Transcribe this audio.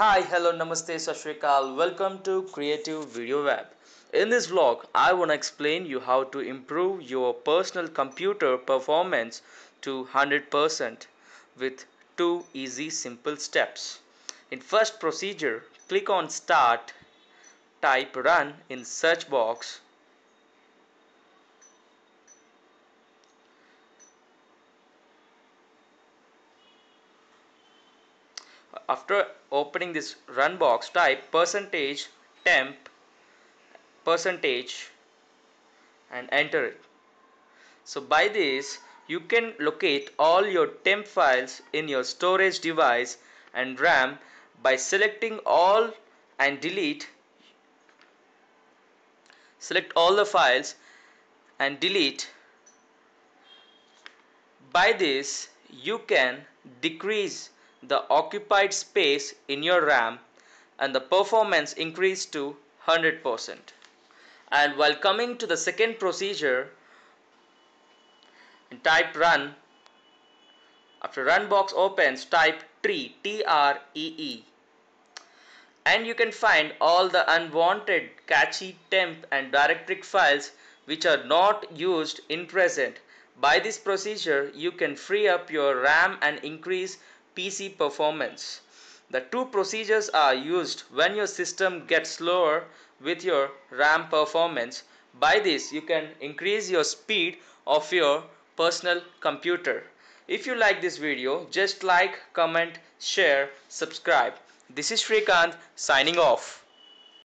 Hi, hello, namaste, Sashwikal. Welcome to Creative Video Web. In this vlog, I want to explain you how to improve your personal computer performance to 100% with two easy simple steps. In first procedure, click on Start, type Run in search box. After opening this run box, type %temp% and enter it. So by this, you can locate all your temp files in your storage device and RAM by selecting all and delete. Select all the files and delete. By this, you can decrease the occupied space in your RAM and the performance increased to 100%. And while coming to the second procedure, type Run. After run box opens, type tree, TREE, and you can find all the unwanted cache, temp and directory files which are not used in present. By this procedure, you can free up your RAM and increase PC performance. The two procedures are used when your system gets slower with your RAM performance. By this, you can increase your speed of your personal computer. If you like this video, just like, comment, share, subscribe. This is Shrikanth signing off.